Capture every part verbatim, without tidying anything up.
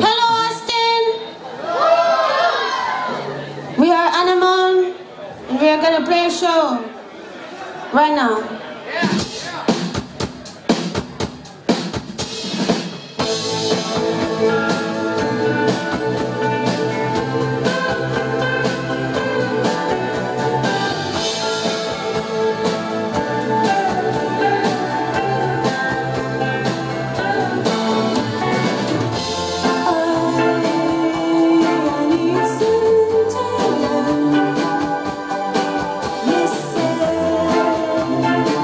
Hello, Austin. We are Anemone, and we are gonna play a show right now. Yeah. Thank you.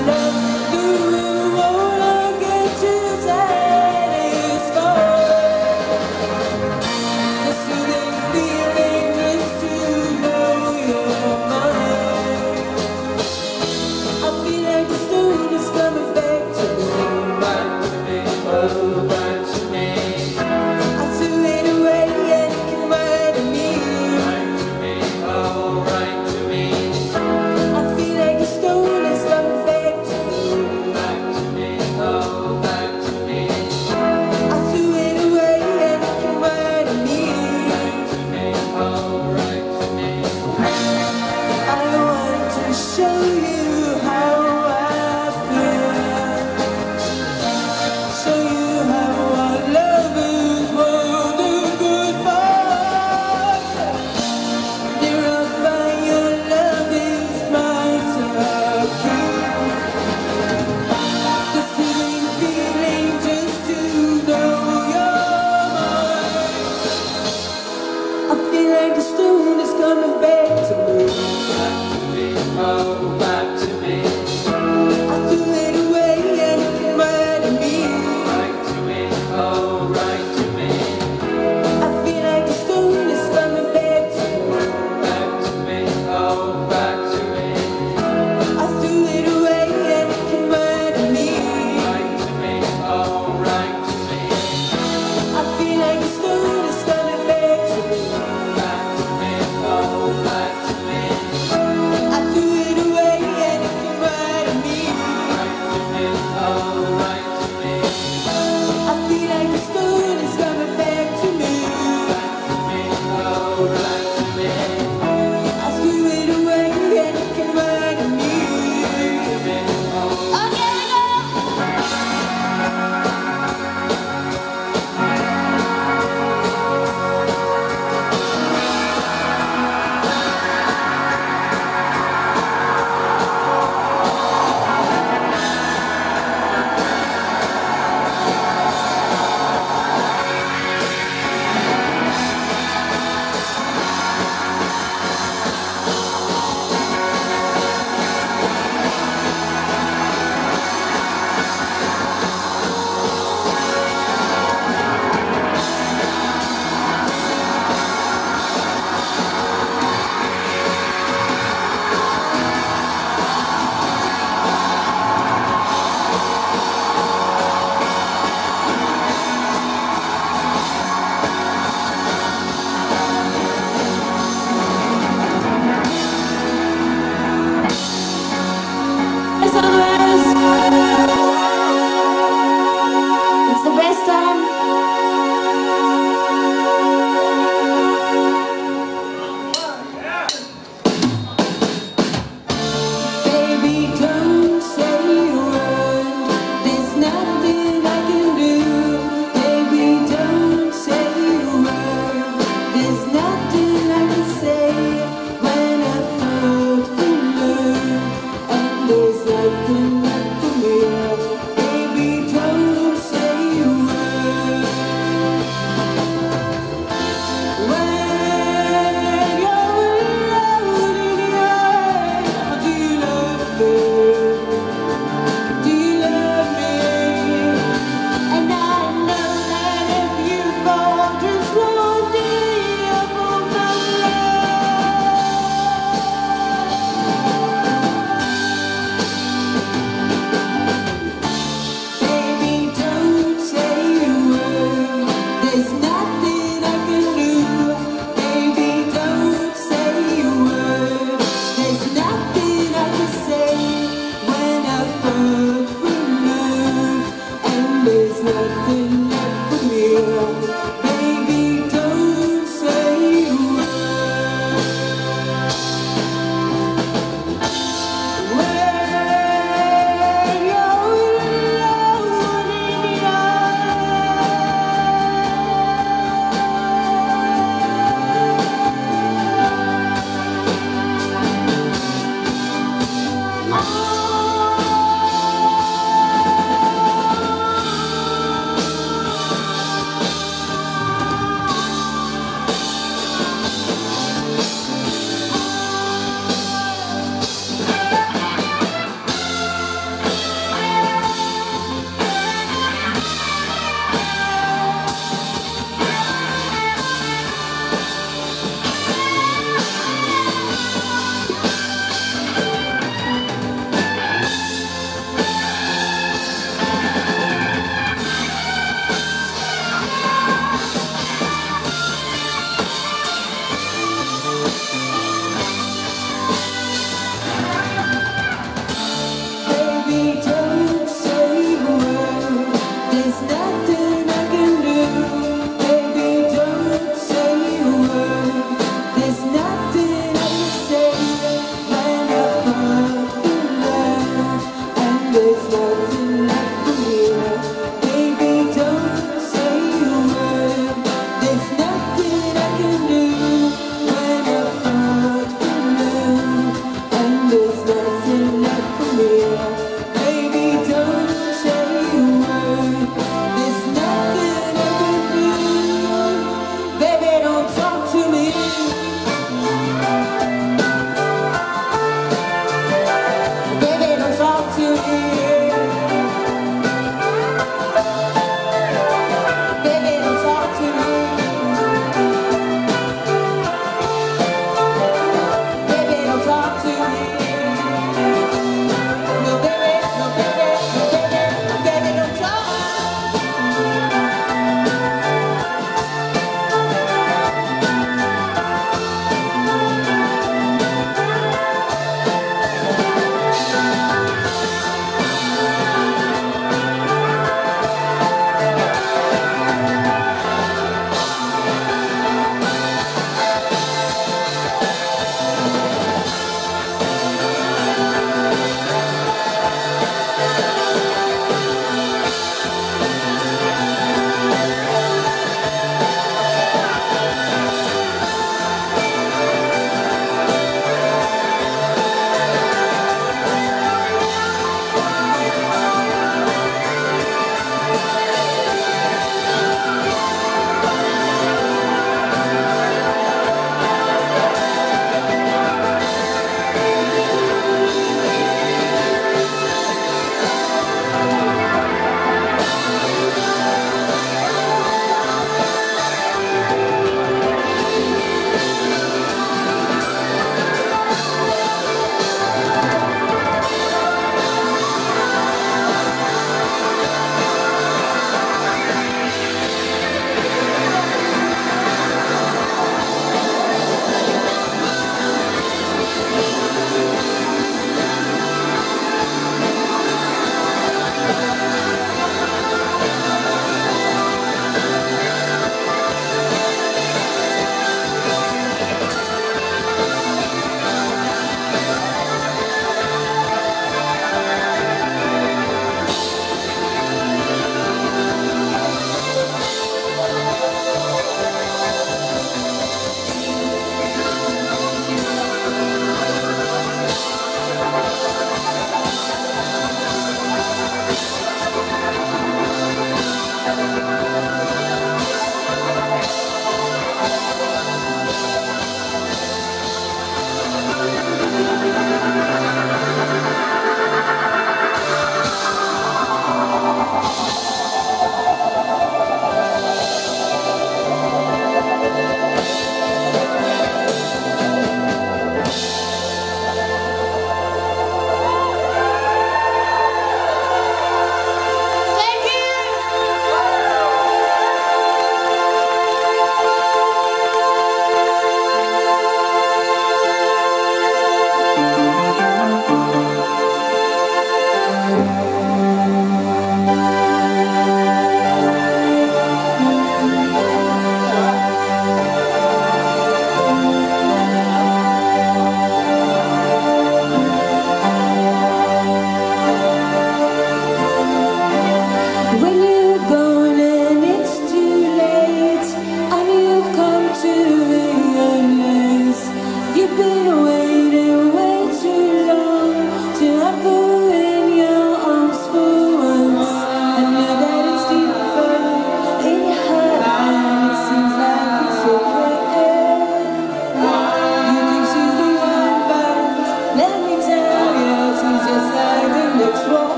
Love you all again.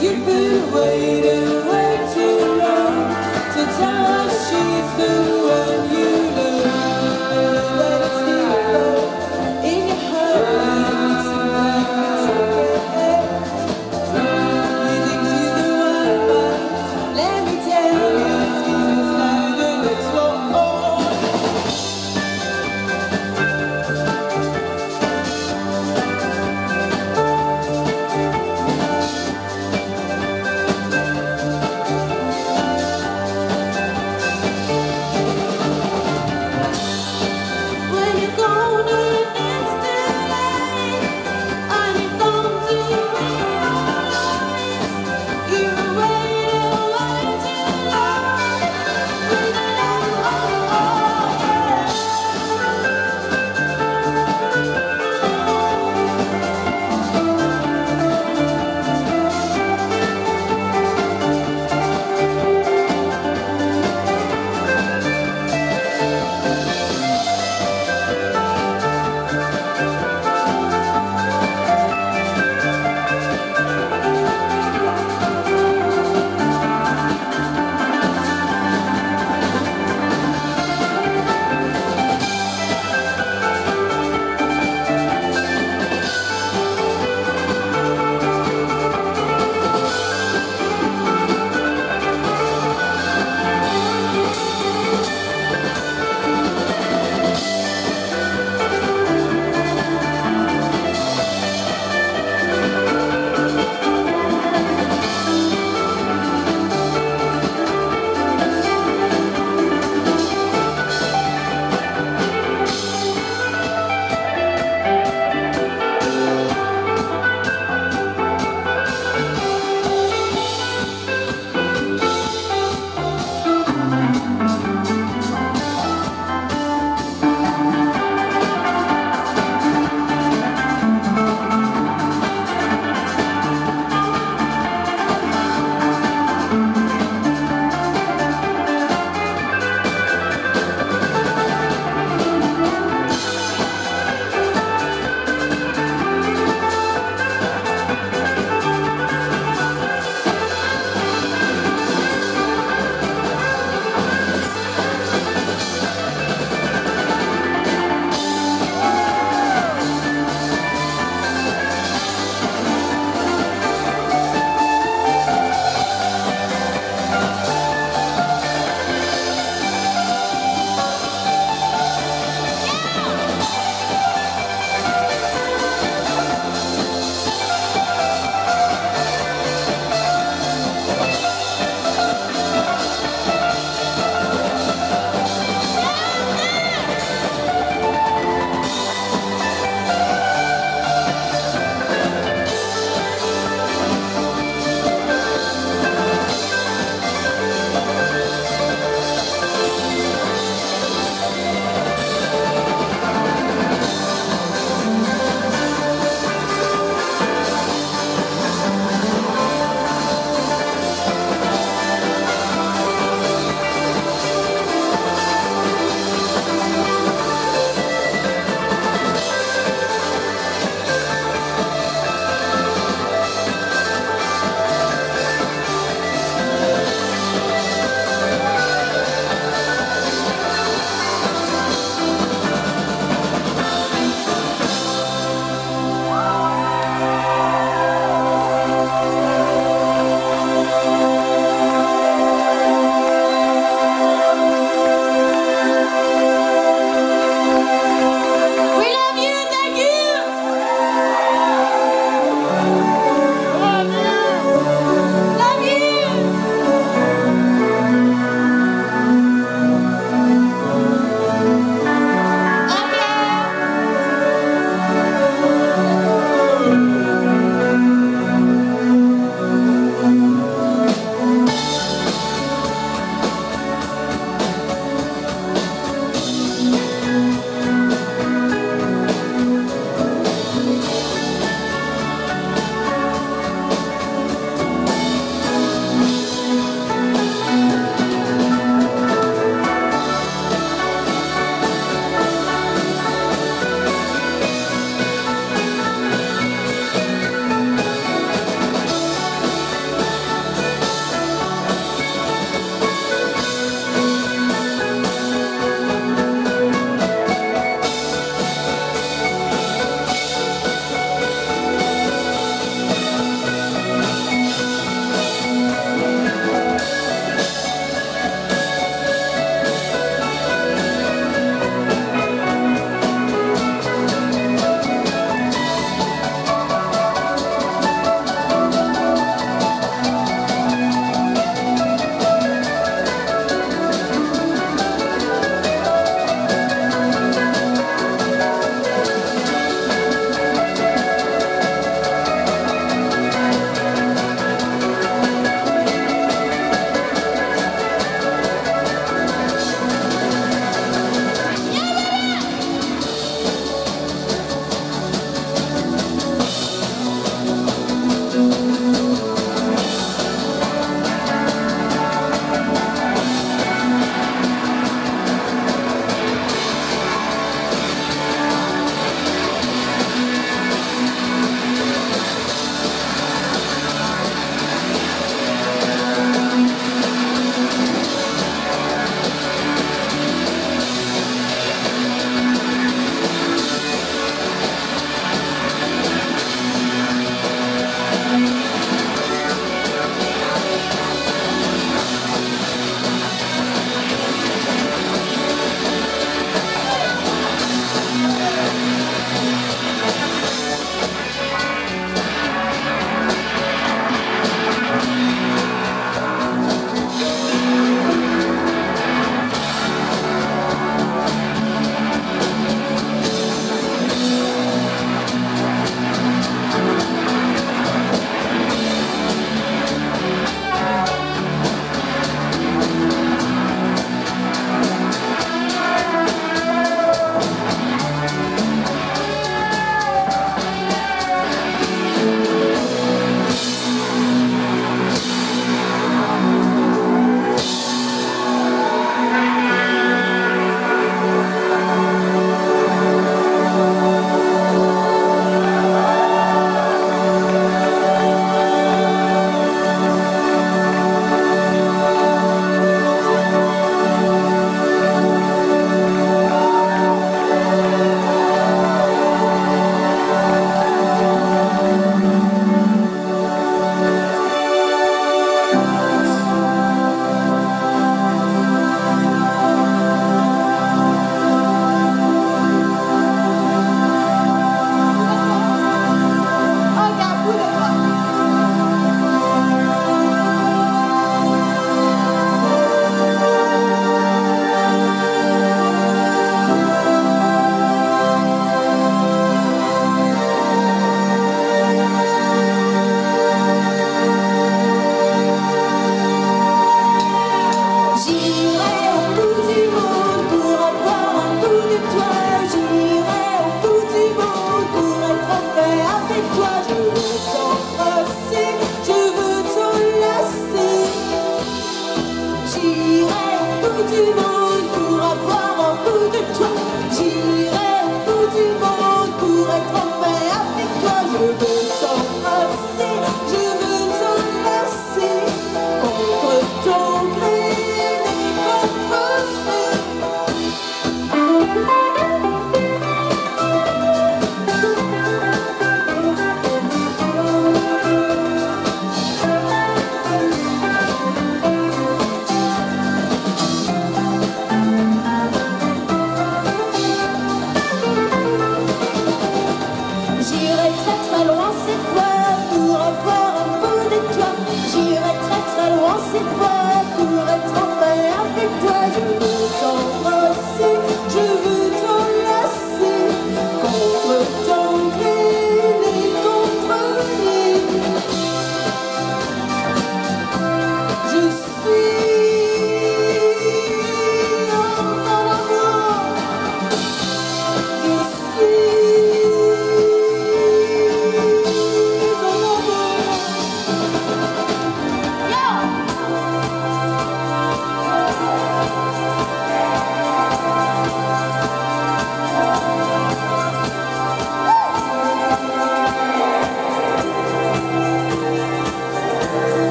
You've been waiting.